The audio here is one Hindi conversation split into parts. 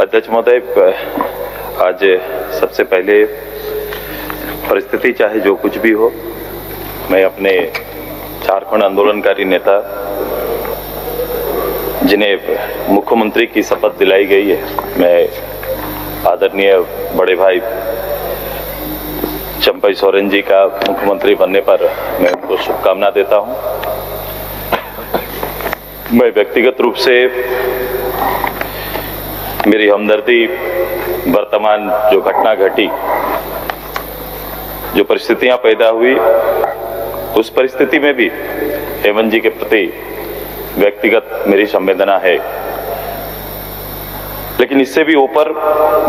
अध्यक्ष महोदय, आज सबसे पहले परिस्थिति चाहे जो कुछ भी हो, मैं अपने झारखंड आंदोलनकारी नेता जिन्हें मुख्यमंत्री की शपथ दिलाई गई है, मैं आदरणीय बड़े भाई चंपाई सोरेन जी का मुख्यमंत्री बनने पर मैं उनको शुभकामना देता हूं। मैं व्यक्तिगत रूप से मेरी हमदर्दी वर्तमान जो घटना घटी, जो परिस्थितियां पैदा हुई, उस परिस्थिति में भी हेमंत जी के प्रति व्यक्तिगत मेरी संवेदना है। लेकिन इससे भी ऊपर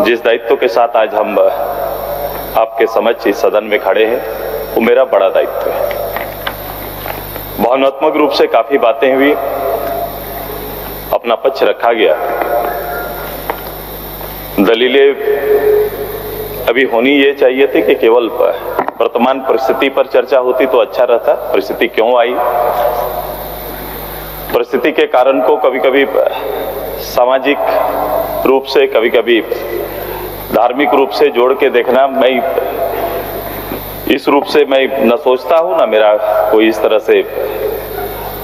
जिस दायित्व के साथ आज हम आपके समक्ष इस सदन में खड़े हैं, वो मेरा बड़ा दायित्व है। भावनात्मक रूप से काफी बातें हुई, अपना पक्ष रखा गया, दलीलें अभी होनी ये चाहिए थी कि केवल वर्तमान परिस्थिति पर चर्चा होती तो अच्छा रहता। परिस्थिति क्यों आई, परिस्थिति के कारण को कभी कभी सामाजिक रूप से, कभी कभी धार्मिक रूप से जोड़ के देखना, मैं इस रूप से मैं न सोचता हूं ना मेरा कोई इस तरह से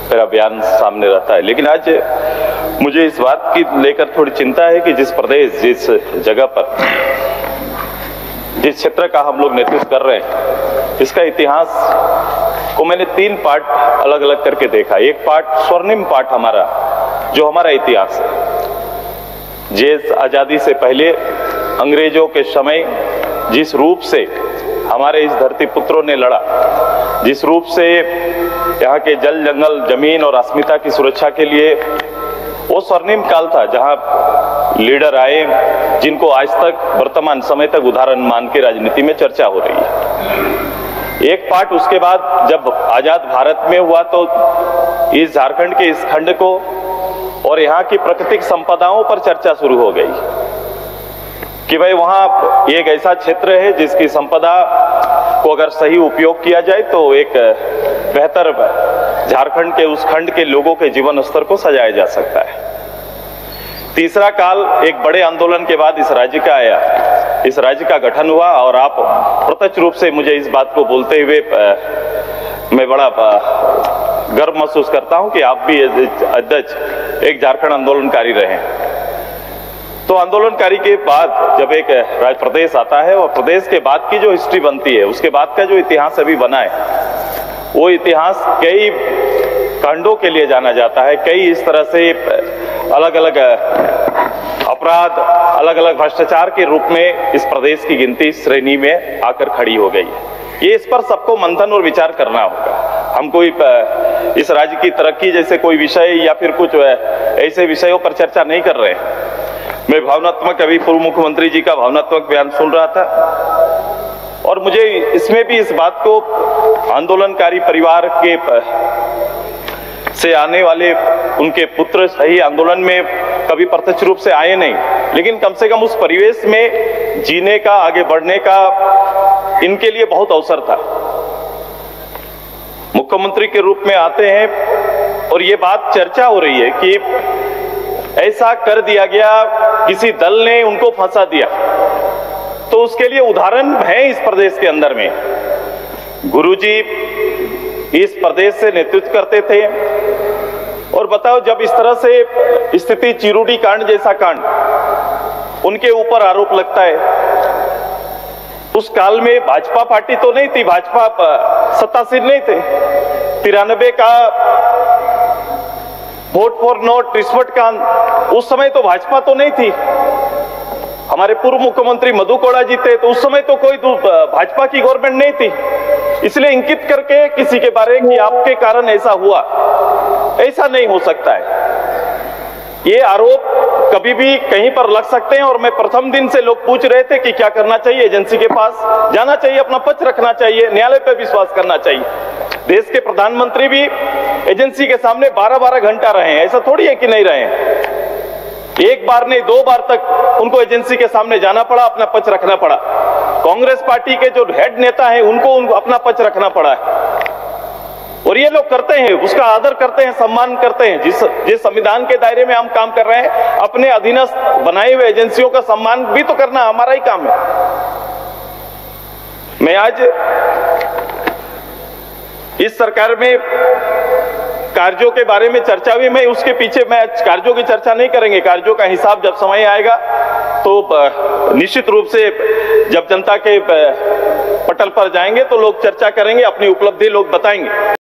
मेरा बयान सामने रहता है। लेकिन आज मुझे इस बात की लेकर थोड़ी चिंता है कि जिस प्रदेश, जिस जगह पर, जिस क्षेत्र का हम लोग नेतृत्व कर रहे हैं, इसका इतिहास को मैंने तीन पार्ट अलग अलग करके देखा। एक पार्ट स्वर्णिम पार्ट हमारा, जो हमारा इतिहास है, जैसे आजादी से पहले अंग्रेजों के समय जिस रूप से हमारे इस धरती पुत्रों ने लड़ा, जिस रूप से यहाँ के जल, जंगल, जमीन और अस्मिता की सुरक्षा के लिए, वो स्वर्णिम काल था जहाँ लीडर आए जिनको आज तक वर्तमान समय तक उदाहरण मान के राजनीति में चर्चा हो रही है। एक पार्ट उसके बाद जब आजाद भारत में हुआ तो इस झारखंड के इस खंड को और यहाँ की प्राकृतिक संपदाओं पर चर्चा शुरू हो गई कि भाई वहाँ एक ऐसा क्षेत्र है जिसकी संपदा को अगर सही उपयोग किया जाए तो एक बेहतर झारखंड के उस खंड के लोगों के जीवन स्तर को सजाया जा सकता है। तीसरा काल एक बड़े आंदोलन के बाद इस राज्य का आया, इस राज्य का गठन हुआ और आप प्रत्यक्ष रूप से मुझे इस बात को बोलते हुए मैं बड़ा गर्व महसूस करता हूँ कि आप भी अध्यक्ष एक झारखंड आंदोलनकारी रहे। तो आंदोलनकारी के बाद जब एक राज्य प्रदेश आता है और प्रदेश के बाद की जो हिस्ट्री बनती है, उसके बाद का जो इतिहास अभी बना है, वो इतिहास कई कांडों के लिए जाना जाता है। कई इस तरह से अलग अलग अपराध, अलग अलग भ्रष्टाचार के रूप में इस प्रदेश की गिनती श्रेणी में आकर खड़ी हो गई है। ये इस पर सबको मंथन और विचार करना होगा। हम कोई इस राज्य की तरक्की जैसे कोई विषय या फिर कुछ ऐसे विषयों पर चर्चा नहीं कर रहे हैं। मैं भावनात्मक अभी पूर्व मुख्यमंत्री जी का भावनात्मक बयान सुन रहा था और मुझे इसमें भी इस बात को आंदोलनकारी परिवार के से आने वाले उनके पुत्र सही आंदोलन में कभी प्रत्यक्ष रूप से आए नहीं, लेकिन कम से कम उस परिवेश में जीने का, आगे बढ़ने का इनके लिए बहुत अवसर था। मुख्यमंत्री के रूप में आते हैं और ये बात चर्चा हो रही है कि ऐसा कर दिया गया, किसी दल ने उनको फंसा दिया, तो उसके लिए उदाहरण है इस प्रदेश के अंदर में। गुरुजी इस प्रदेश से नेतृत्व करते थे और बताओ जब इस तरह से स्थिति, चीरुडी कांड जैसा कांड, उनके ऊपर आरोप लगता है। उस काल में भाजपा पार्टी तो नहीं थी, भाजपा सत्तासीन नहीं थे। 93 का वोट फॉर नोट रिश्वत का, उस समय तो भाजपा तो नहीं थी। हमारे पूर्व मुख्यमंत्री मधु कोड़ा जी थे, तो उस समय तो कोई भाजपा की गवर्नमेंट नहीं थी। इसलिए इंगित करके किसी के बारे में आपके कारण ऐसा हुआ, ऐसा नहीं हो सकता है। ये आरोप कभी भी कहीं पर लग सकते हैं और मैं प्रथम दिन से लोग पूछ रहे थे कि क्या करना चाहिए, एजेंसी के पास जाना चाहिए, अपना पक्ष रखना चाहिए, न्यायालय पर विश्वास करना चाहिए। देश के प्रधानमंत्री भी एजेंसी के सामने 12-12 घंटा रहे हैं, ऐसा थोड़ी है कि नहीं रहे हैं। एक बार नहीं, दो बार तक उनको एजेंसी के सामने जाना पड़ा, अपना पक्ष रखना पड़ा। कांग्रेस पार्टी के जो हेड नेता हैं उनको अपना पक्ष रखना पड़ा है। और ये लोग करते हैं, उसका आदर करते हैं, सम्मान करते हैं। जिस संविधान के दायरे में हम काम कर रहे हैं, अपने अधीनस्थ बनाए हुए एजेंसियों का सम्मान भी तो करना हमारा ही काम है। मैं आज इस सरकार में कार्यों के बारे में चर्चा भी, मैं उसके पीछे मैं कार्यों की चर्चा नहीं करेंगे, कार्यों का हिसाब जब समय आएगा तो निश्चित रूप से जब जनता के पटल पर जाएंगे तो लोग चर्चा करेंगे, अपनी उपलब्धि लोग बताएंगे।